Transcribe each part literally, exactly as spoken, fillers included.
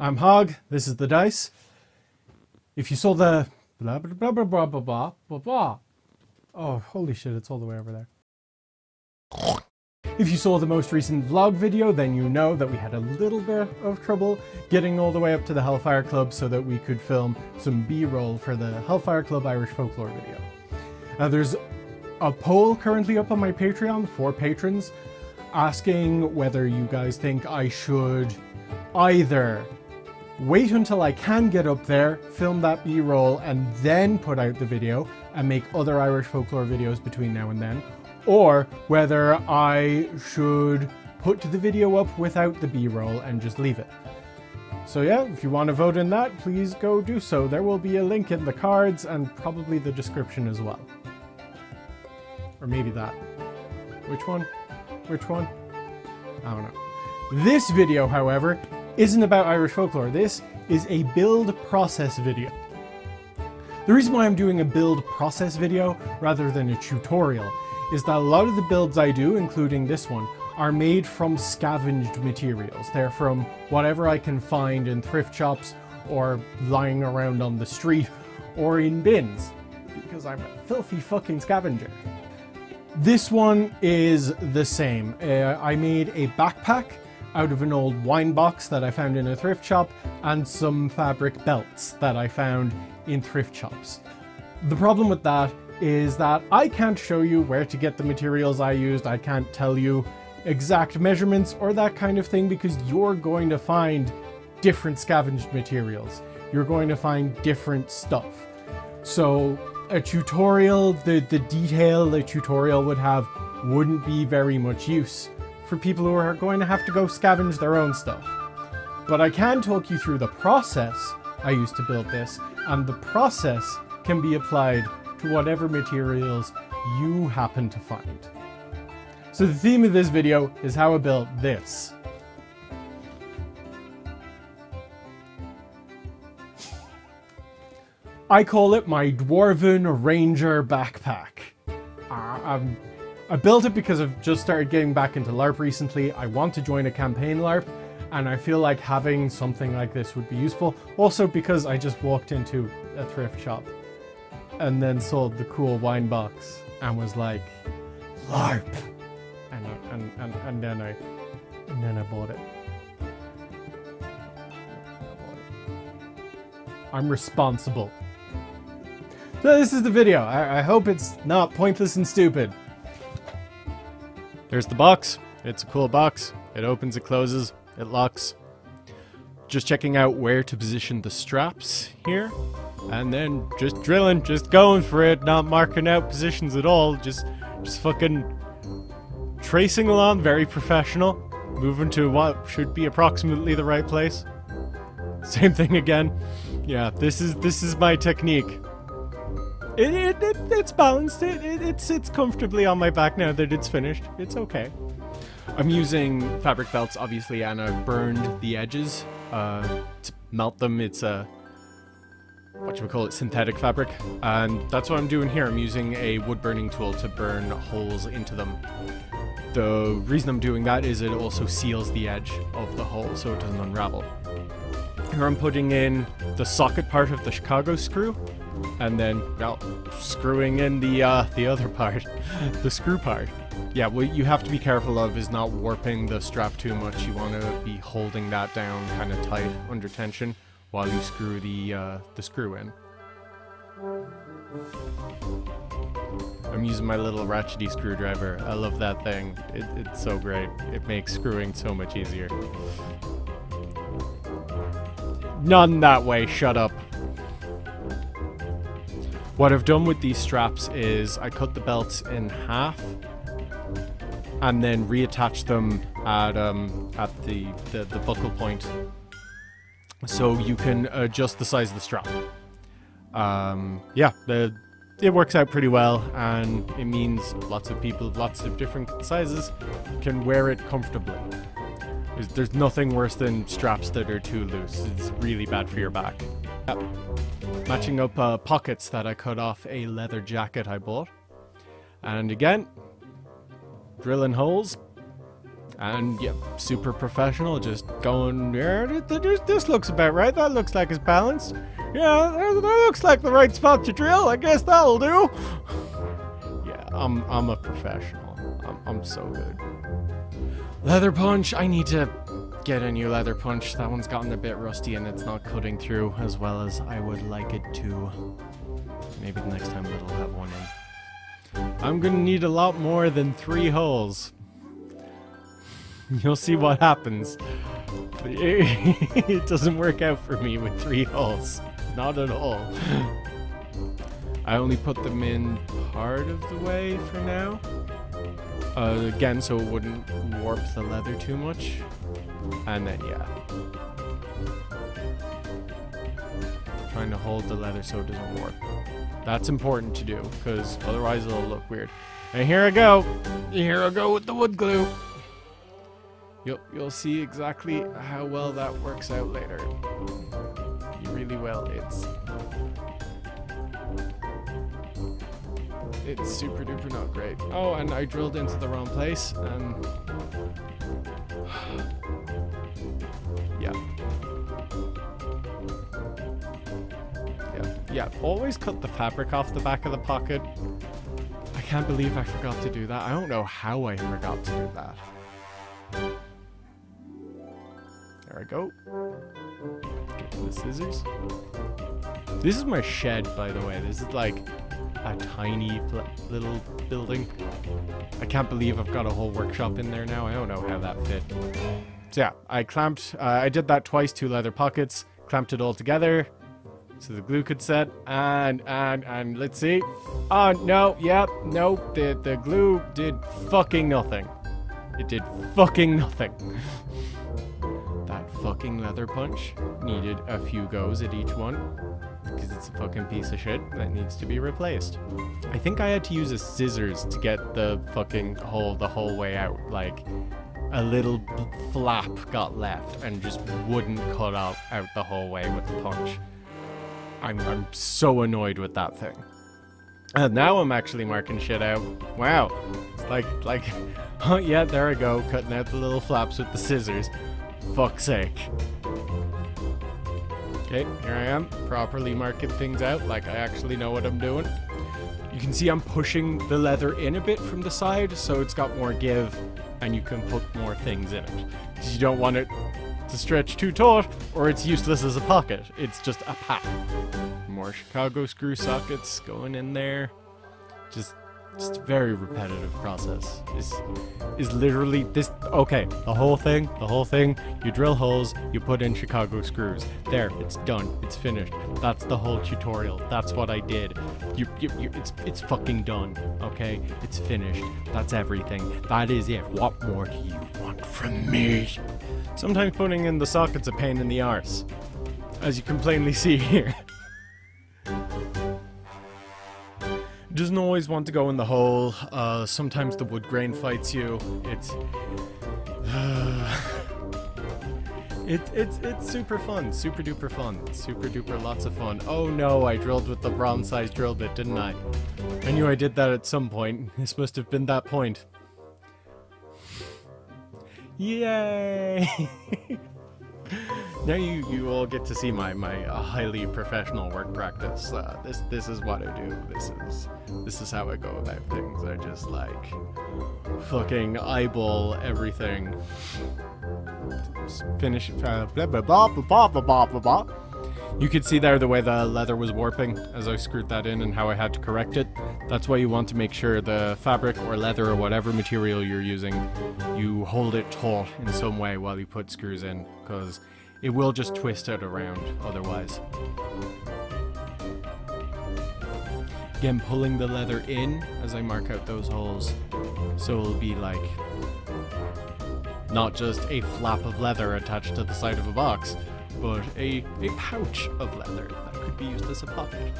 I'm Hog, this is the dice. If you saw the blah blah blah blah blah blah blah blah blah. Oh, holy shit, it's all the way over there. If you saw the most recent vlog video, then you know that we had a little bit of trouble getting all the way up to the Hellfire Club so that we could film some B-roll for the Hellfire Club Irish Folklore video. Now there's a poll currently up on my Patreon for patrons asking whether you guys think I should either wait until I can get up there, film that B-roll, and then put out the video and make other Irish folklore videos between now and then, or whether I should put the video up without the B-roll and just leave it. So yeah, if you want to vote in that, please go do so. There will be a link in the cards and probably the description as well. Or maybe that. Which one? Which one? I don't know. This video, however, isn't about Irish folklore. This is a build process video. The reason why I'm doing a build process video rather than a tutorial is that a lot of the builds I do, including this one, are made from scavenged materials. They're from whatever I can find in thrift shops or lying around on the street or in bins, because I'm a filthy fucking scavenger. This one is the same. Uh, I made a backpack out of an old wine box that I found in a thrift shop and some fabric belts that I found in thrift shops. The problem with that is that I can't show you where to get the materials I used. I can't tell you exact measurements or that kind of thing because you're going to find different scavenged materials. You're going to find different stuff. So a tutorial, the, the detail a tutorial would have wouldn't be very much use for people who are going to have to go scavenge their own stuff. But I can talk you through the process I used to build this, and the process can be applied to whatever materials you happen to find. So the theme of this video is how I built this. I call it my Dwarven Ranger Backpack. Uh, I'm, I built it because I've just started getting back into LARP recently. I want to join a campaign LARP, and I feel like having something like this would be useful. Also because I just walked into a thrift shop and then sold the cool wine box and was like, LARP! And, and, and, and, then, I, and then I bought it. I'm responsible. So this is the video. I, I hope it's not pointless and stupid. There's the box. It's a cool box. It opens, it closes, it locks. Just checking out where to position the straps here. And then just drilling, just going for it, not marking out positions at all. Just, just fucking tracing along, very professional. Moving to what should be approximately the right place. Same thing again. Yeah, this is this is my technique. It, it, it, it's balanced, it, it, it sits comfortably on my back now that it's finished. It's okay. I'm using fabric belts, obviously, and I've burned the edges uh, to melt them. It's a, whatchamacallit, synthetic fabric. And that's what I'm doing here. I'm using a wood burning tool to burn holes into them. The reason I'm doing that is it also seals the edge of the hole so it doesn't unravel. Here I'm putting in the socket part of the Chicago screw, and then, well, screwing in the uh, the other part, the screw part. Yeah, what you have to be careful of is not warping the strap too much. You want to be holding that down kind of tight under tension while you screw the, uh, the screw in. I'm using my little ratchety screwdriver. I love that thing. It, it's so great. It makes screwing so much easier. None that way, shut up. What I've done with these straps is I cut the belts in half and then reattach them at um, at the, the, the buckle point so you can adjust the size of the strap. Um, yeah, the, it works out pretty well, and it means lots of people of lots of different sizes can wear it comfortably. There's, there's nothing worse than straps that are too loose. It's really bad for your back. Yep. Matching up uh, pockets that I cut off a leather jacket I bought. And again, drilling holes. And yep, super professional, just going, yeah, this looks about right, that looks like it's balanced. Yeah, that looks like the right spot to drill, I guess that'll do. Yeah, I'm, I'm a professional. I'm, I'm so good. Leather punch, I need to get a new leather punch. That one's gotten a bit rusty and it's not cutting through as well as I would like it to. Maybe the next time it'll have one in. I'm gonna need a lot more than three holes. You'll see what happens. It doesn't work out for me with three holes. Not at all. I only put them in part of the way for now. Uh, again, so it wouldn't warp the leather too much. And then, yeah. Trying to hold the leather so it doesn't warp. That's important to do, because otherwise it'll look weird. And here I go. Here I go with the wood glue. You'll, you'll see exactly how well that works out later. You really will. It's it's super duper not great. Oh, and I drilled into the wrong place. And yeah, yeah, yeah. Always cut the fabric off the back of the pocket. I can't believe I forgot to do that. I don't know how I forgot to do that. There I go. Get the scissors. This is my shed, by the way. This is like a tiny little building. I can't believe I've got a whole workshop in there now. I don't know how that fit. So yeah, I clamped. Uh, I did that twice, two leather pockets. Clamped it all together so the glue could set. And, and, and let's see. Oh, no. Yep. Yeah, no. The, the glue did fucking nothing. It did fucking nothing. That fucking leather punch needed a few goes at each one because it's a fucking piece of shit that needs to be replaced. I think I had to use a scissors to get the fucking hole the whole way out. Like a little flap got left and just wouldn't cut out, out the whole way with the punch. I'm, I'm so annoyed with that thing. And now I'm actually marking shit out. Wow. It's like, like, oh yeah, there I go. Cutting out the little flaps with the scissors. Fuck's sake. Okay, here I am. Properly marking things out like I actually know what I'm doing. You can see I'm pushing the leather in a bit from the side so it's got more give and you can put more things in it. Because you don't want it to stretch too taut or it's useless as a pocket. It's just a pack. More Chicago screw sockets going in there. Just, just a very repetitive process. This is literally this. Okay, the whole thing, the whole thing. You drill holes, you put in Chicago screws. There, it's done. It's finished. That's the whole tutorial. That's what I did. You, you, you it's, it's fucking done. Okay, it's finished. That's everything. That is it. What more do you want from me? Sometimes putting in the socket's a pain in the arse, as you can plainly see here. Doesn't always want to go in the hole. Uh, sometimes the wood grain fights you. It's uh, it, it's it's super fun, super duper fun, super duper lots of fun. Oh no, I drilled with the wrong size drill bit, didn't I? I knew I did that at some point. This must have been that point. Yay! Now you, you all get to see my, my uh, highly professional work practice. Uh, this this is what I do. This is this is how I go about things. I just like fucking eyeball everything. Finish uh, blah, blah, blah, blah, blah, blah, blah, blah. You could see there the way the leather was warping as I screwed that in and how I had to correct it. That's why you want to make sure the fabric or leather or whatever material you're using, you hold it taut in some way while you put screws in, because it will just twist out around otherwise. Again, pulling the leather in as I mark out those holes. So it'll be like, not just a flap of leather attached to the side of a box, but a, a pouch of leather that could be used as a pocket.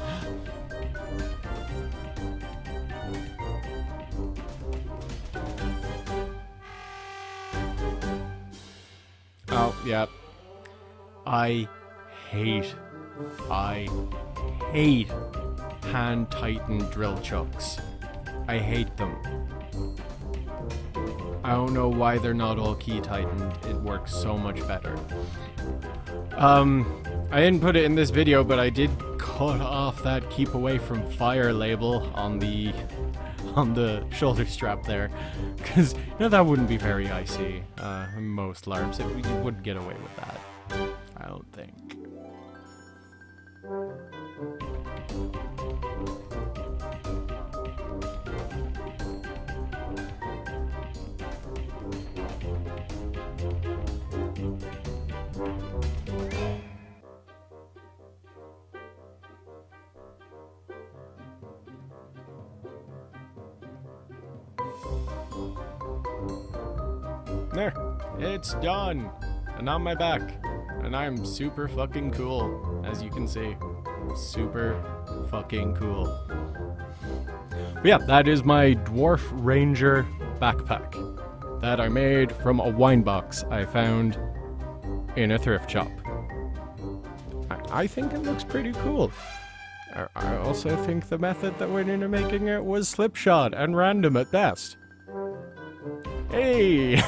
Oh, yeah. I hate, I hate hand-tightened drill chucks. I hate them. I don't know why they're not all key tightened. It works so much better. Um, I didn't put it in this video, but I did cut off that keep away from fire label on the on the shoulder strap there, because you know, that wouldn't be very icy. Uh, most LARPs, it, you would get away with that, I don't think. There, it's done, and on my back, and I'm super fucking cool, as you can see, super fucking cool. But yeah, that is my Dwarf Ranger backpack that I made from a wine box I found in a thrift shop. I, I think it looks pretty cool. I, I also think the method that went into making it was slipshod and random at best. Hey!